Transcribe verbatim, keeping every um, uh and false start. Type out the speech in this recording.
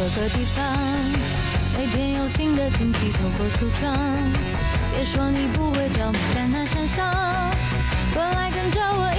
这个地方，每天有新的惊喜透过橱窗。别说你不会找，不敢难想象，快来跟着我。